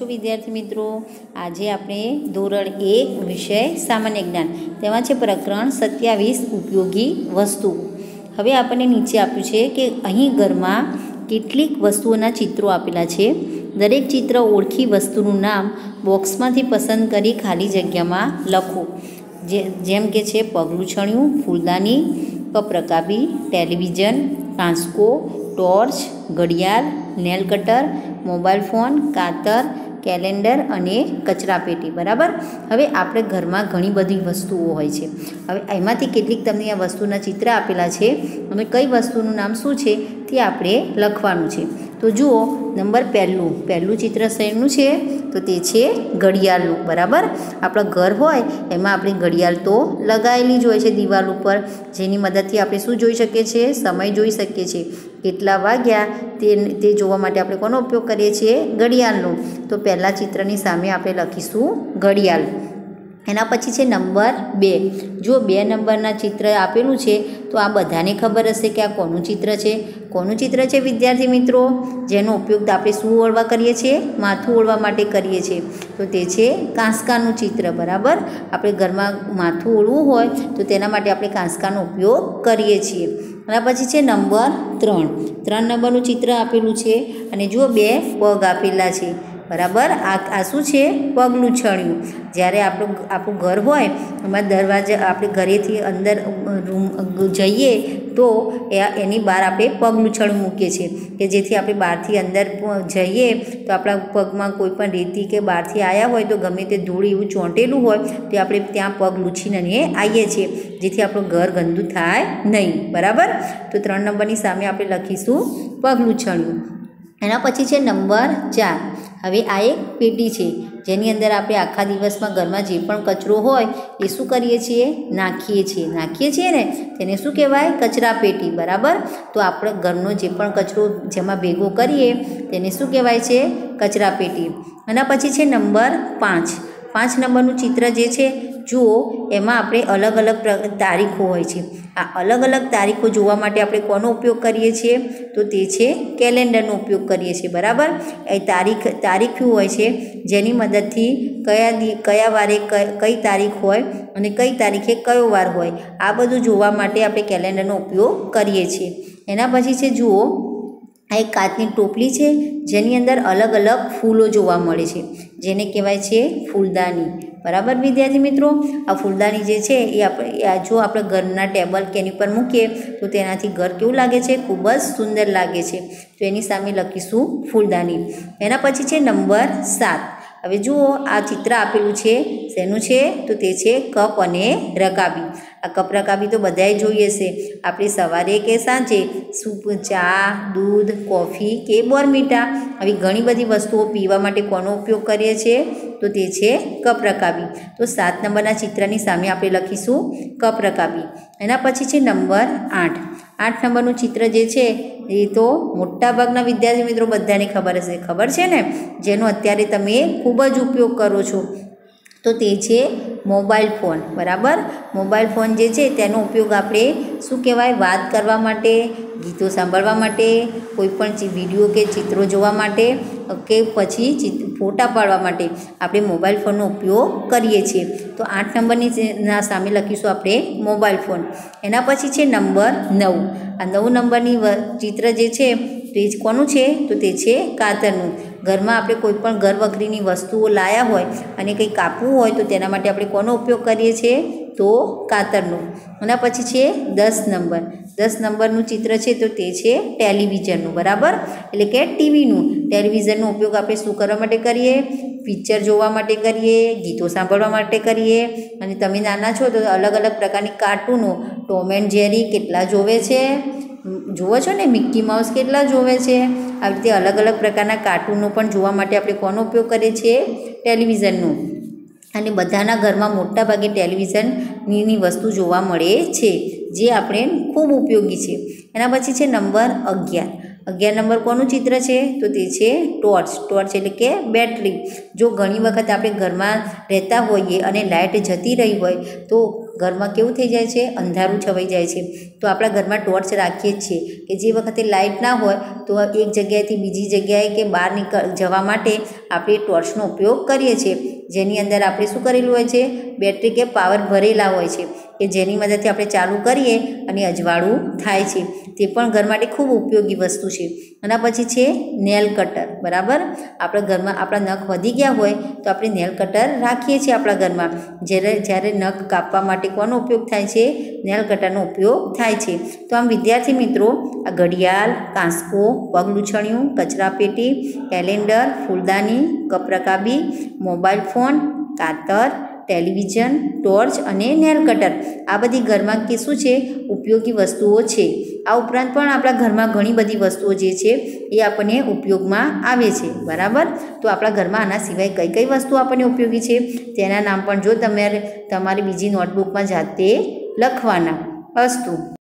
છો વિદ્યાર્થી મિત્રો? આજે આપણે ધોરણ 1 વિષય સામાન્ય જ્ઞાન તેમાં છે પ્રકરણ 27 ઉપયોગી વસ્તુ। હવે આપણને નીચે આપ્યું છે કે અહીં ઘરમાં કેટલીક વસ્તુઓના ચિત્રો આપેલા છે। દરેક ચિત્ર ઓળખી વસ્તુનું નામ બોક્સમાંથી પસંદ કરી ખાલી જગ્યામાં લખો। જેમ કે છે પગલું છણિયું, ફૂલદાની, કપરકાબી, ટેલિવિઝન, કાંસકો, ટોર્ચ, ઘડિયાળ, નેલ કટર, મોબાઈલ ફોન, કાતર, કેલેન્ડર અને કચરાપેટી। બરાબર, હવે આપણે ઘરમાં ઘણી બધી વસ્તુઓ હોય છે। હવે એમાંથી કેટલીક તમને આ વસ્તુના ચિત્ર આપેલા છે અને કઈ વસ્તુનું નામ શું છે તે આપણે લખવાનું છે। તો જુઓ, નંબર પહેલું ચિત્ર શેનું છે? તો તે છે ઘડિયાળનું। બરાબર, આપણા ઘર હોય એમાં આપણે ઘડિયાળ તો લગાવેલી જ હોય છે દિવાલ ઉપર, જેની મદદથી આપણે શું જોઈ શકીએ છીએ? સમય જોઈ શકીએ છીએ, કેટલા વાગ્યા તે જોવા માટે આપણે કોનો ઉપયોગ કરીએ છીએ? ઘડિયાળનો। તો પહેલાં ચિત્રની સામે આપણે લખીશું ઘડિયાળ। એના પછી છે નંબર 2। જો 2 નંબરના ચિત્ર આપેલું છે તો આ બધાને ખબર હશે કે આ કોનું ચિત્ર છે? કોનું ચિત્ર છે વિદ્યાર્થી મિત્રો? જેનો ઉપયોગ આપણે શું ઓળવા કરીએ છીએ? માથું ઓળવા માટે કરીએ છીએ। તો તે છે કાંસકાનું ચિત્ર। બરાબર, આપણે ઘરમાં માથું ઓળવું હોય તો તેના માટે આપણે કાંસકાનો ઉપયોગ કરીએ છીએ। એના પછી છે નંબર 3 નંબરનું ચિત્ર આપેલું છે અને જુઓ 2 પગ આપેલા છે। બરાબર, આ શું છે? પગલું છણિયું। જ્યારે આપણું ઘર હોય એમાં દરવાજા આપણે ઘરેથી અંદર રૂમ જઈએ તો એની બહાર આપણે પગલું છણિયું મૂકીએ છીએ કે જેથી આપણે બહારથી અંદર જઈએ તો આપણા પગમાં કોઈ પણ રેતી કે બહારથી આવ્યા હોય તો ગમે તે ધૂળ એવું ચોંટેલું હોય તો આપણે ત્યાં પગ લૂછીને આવીએ છીએ જેથી આપણું ઘર ગંદુ થાય નહીં। બરાબર, તો 3 નંબરની સામે આપણે લખીશું પગલું છણિયું। એના પછી છે નંબર 4। હવે આ એક પેટી છે જેની અંદર આપણે આખા દિવસમાં ઘરમાં જે પણ કચરો હોય એ શું કરીએ છીએ? નાખીએ છીએ ને, તેને શું કહેવાય? કચરાપેટી। બરાબર, તો આપણે ઘરનો જે પણ કચરો જેમાં ભેગો કરીએ તેને શું કહેવાય છે? કચરાપેટી। અને પછી છે નંબર 5। 5 નંબરનું ચિત્ર જે છે જુઓ, એમાં આપણે અલગ અલગ તારીખો હોય છે। આ અલગ અલગ તારીખો જોવા માટે આપણે કોનો ઉપયોગ કરીએ છીએ? તો તે છે કેલેન્ડરનો ઉપયોગ કરીએ છીએ। બરાબર, એ તારીખ હોય છે જેની મદદથી કયા વારે કઈ તારીખ હોય અને કઈ તારીખે કયો વાર હોય, આ બધું જોવા માટે આપણે કેલેન્ડરનો ઉપયોગ કરીએ છીએ। એના પછી છે જુઓ, આ એક કાચની ટોપલી છે જેની અંદર અલગ અલગ ફૂલો જોવા મળે છે જેને કહેવાય છે ફૂલદાની। બરાબર વિદ્યાર્થી મિત્રો, આ ફૂલદાની જે છે એ આપણે જો આપણે ઘરના ટેબલ કે એની પર મૂકીએ તો તેનાથી ઘર કેવું લાગે છે? ખૂબ જ સુંદર લાગે છે। તો એની સામે લખીશું ફૂલદાની। એના પછી છે નંબર 7। હવે જુઓ, આ ચિત્ર આપેલું છે શેનું છે? તો તે છે કપ અને રકાબી। આ કપ રકાબી તો બધાએ જોઈએ છે, આપણે સવારે કે સાંજે સૂપ, ચા, દૂધ, કોફી કે બોર્નવિટા આવી ઘણી બધી વસ્તુઓ પીવા માટે કોનો ઉપયોગ કરીએ છીએ? તો તે છે કપ રકાબી। તો 7 નંબરના ચિત્રની સામે આપણે લખીશું કપ રકાબી। એના પછી છે નંબર 8। 8 નંબરનું ચિત્ર જે છે એ તો મોટાભાગના વિદ્યાર્થી મિત્રો બધાને ખબર હશે, ખબર છે ને, જેનો અત્યારે તમે ખૂબ જ ઉપયોગ કરો છો। તો તે છે મોબાઈલ ફોન। બરાબર, મોબાઈલ ફોન જે છે તેનો ઉપયોગ આપણે શું કહેવાય? વાત કરવા માટે, ગીતો સાંભળવા માટે, કોઈપણ વિડીયો કે ચિત્રો જોવા માટે કે પછી ફોટા પાડવા માટે આપણે મોબાઈલ ફોનનો ઉપયોગ કરીએ છીએ। તો 8 નંબરની સામે લખીશું આપણે મોબાઈલ ફોન। એના પછી છે નંબર 9। આ 9 નંબરની ચિત્ર જે છે તે કોનું છે? તો તે છે કાતરનું। ઘરમાં આપણે કોઈપણ ઘર વખરીની વસ્તુઓ લાયા હોય અને કંઈ કાપવું હોય તો તેના માટે આપણે કોનો ઉપયોગ કરીએ છીએ? તો કાતરનો। અને પછી છે 10 નંબર। 10 નંબરનું ચિત્ર છે તો તે છે ટેલિવિઝનનું। બરાબર, એટલે કે ટીવીનું। ટેલિવિઝનનો ઉપયોગ આપણે શું કરવા માટે કરીએ? પિક્ચર જોવા માટે કરીએ, ગીતો સાંભળવા માટે કરીએ, અને તમે નાના છો તો અલગ અલગ પ્રકારની કાર્ટૂનો, ટોમ એન્ડ જેરી કેટલા જોવે છે, જુઓ છો ને, મિક્કી માઉસ કેટલા જોવે છે, આવી રીતે અલગ અલગ પ્રકારના કાર્ટૂનો પણ જોવા માટે આપણે કોનો ઉપયોગ કરીએ છીએ? ટેલિવિઝનનો। અને બધાના ઘરમાં મોટાભાગે ટેલિવિઝનની વસ્તુ જોવા મળે છે જે આપણે ખૂબ ઉપયોગી છે। એના પછી છે નંબર 11। 11 નંબર કોનું ચિત્ર છે? તો તે છે ટોર્ચ એટલે કે બેટરી। જો ઘણી વખત આપણે ઘરમાં રહેતા હોઈએ અને લાઇટ જતી રહી હોય તો ઘરમાં કેવું થઈ જાય છે? અંધારું છવાઈ જાય છે। તો આપણા ઘરમાં ટોર્ચ રાખીએ જ છીએ કે જે વખતે લાઇટ ના હોય તો એક જગ્યાએથી બીજી જગ્યાએ કે બહાર જવા માટે આપણે ટોર્ચનો ઉપયોગ કરીએ છીએ જેની અંદર આપણે શું કરેલું હોય છે બેટરી કે પાવર ભરેલા હોય છે કે જેની મદદથી આપણે ચાલુ કરીએ અને અજવાળું થાય છે તે પણ ઘર માટે ખૂબ ઉપયોગી વસ્તુ છે। આના પછી છે નેલ કટર બરાબર। આપણા ઘરમાં આપણા નખ વધી ગયા હોય તો આપણે નેલ કટર રાખીએ છીએ આપણા ઘરમાં જ્યારે જ્યારે નખ કાપવા માટે કોનો ઉપયોગ થાય છે નેલ કટરનો ઉપયોગ થાય છે। તો આમ વિદ્યાર્થી મિત્રો આ ઘડિયાળ કાંસકો પગલુછણિયું કચરાપેટી કેલેન્ડર ફૂલદાની કપરાકાબી મોબાઈલ फोन कातर टेलिविजन टॉर्च और नेल कटर आ बधी घर में के शू है उपयोगी वस्तुओं है। आ उपरांत पण आपणा घर में घणी बधी वस्तुओं जे छे ए आपणे उपयोग में आवे छे बराबर। तो आपणा घर में आना सिवाय कई कई वस्तु आपणे उपयोगी छे तेना नाम पण जो तमारी बीजी नोटबुक में जाते लखवाना। अस्तु।